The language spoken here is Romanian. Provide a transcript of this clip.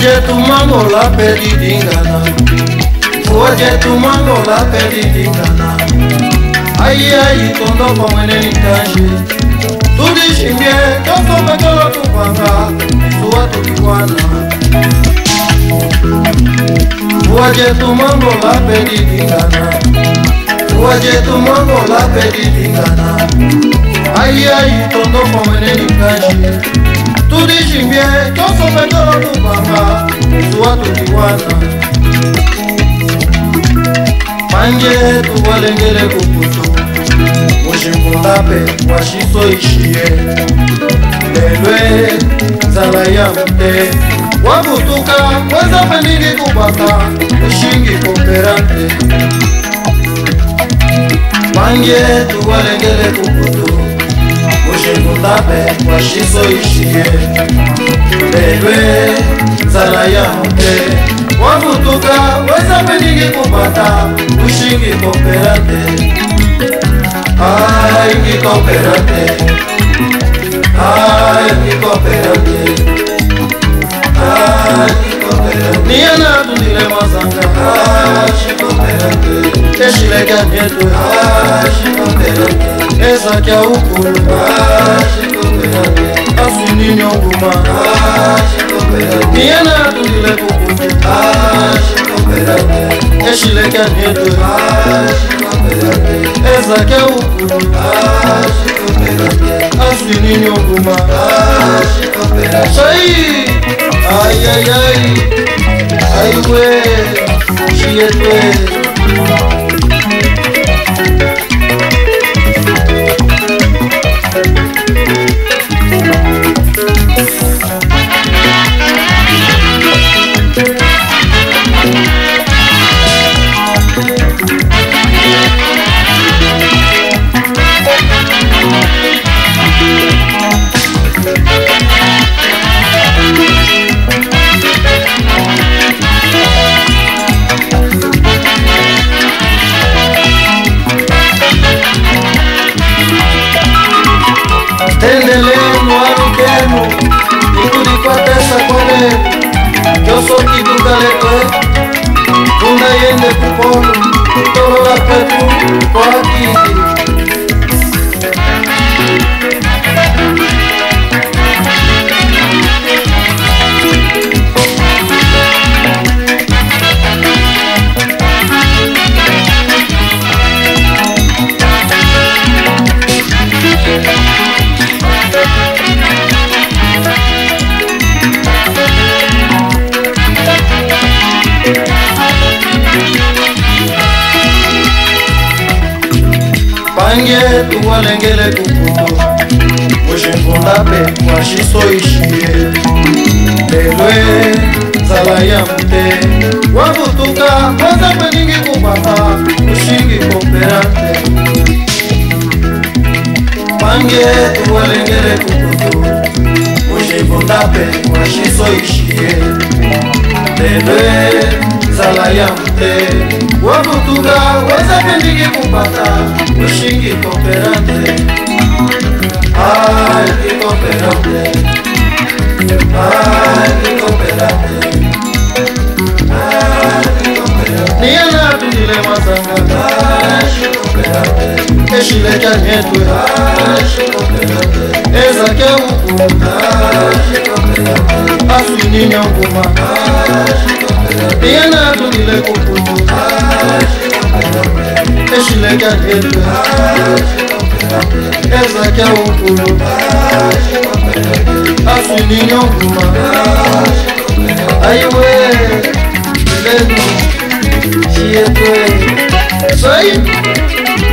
Oje tu mambo la pelidingana, oje tu mambo la pelidingana. Ai ai tondo pomene nitaje, tudi shimbie toso mekolo tu panga, suwa tu kikwana. Oje tu mambo la pelidingana, oje tu mambo la pelidingana. Ai ai tondo pomene nitaje. Tu dici bine, tu să vezi tu mama, tu atunci guana. Mange tu valengele cu putu, mușim pulape, mușim soișie. Delue, zalaiamte, wabutuka, wazapeni cu bata, mușingi comperante. Mange tu valengele cu putu. Mușim pulape, mușim soișie. Delue, zalaiamte, wabutuka, wazapeni cu bata, mușingi comperante. Ai mi comperante, ai mi comperante, ai mi comperante. Niena tu dile masanga, ai mi comperante. Ești legat de tu, ai mi comperante. Esa que é o coro, assumindo alguma, minha nada de levo como, é Chile que é medo, essa que é o coro, assumindo alguma, sai, ai ai ai, ai ué, chieto. Eu sou que do Galeto, bunda e ainda com polo, todo lá perto, por aqui. Mange tu valengele cu putu, mușim pulape, mușim soișie. Delue, zalaiamte, wabutuka, wazapeni cu bata, mușingi comperante. Mange tu valengele cu putu, mușim pulape, mușim soișie. Delue, zalaiamte, wabutuka, wazapeni cu bata. Mușingi comperante, ai mi comperante, ai mi comperante, ai mi comperante. Niena tu dile masanga, ai mi comperante. Ești legat mietul, ai mi comperante. Eza că un cum, ai mi comperante. Asu ninia un cum, ai mi comperante. Niena tu dile cu putu, ai mi comperante. Ești legat de tu, eza că o curu, asu niño kuma, ai ue, vedu, și e tu, soi.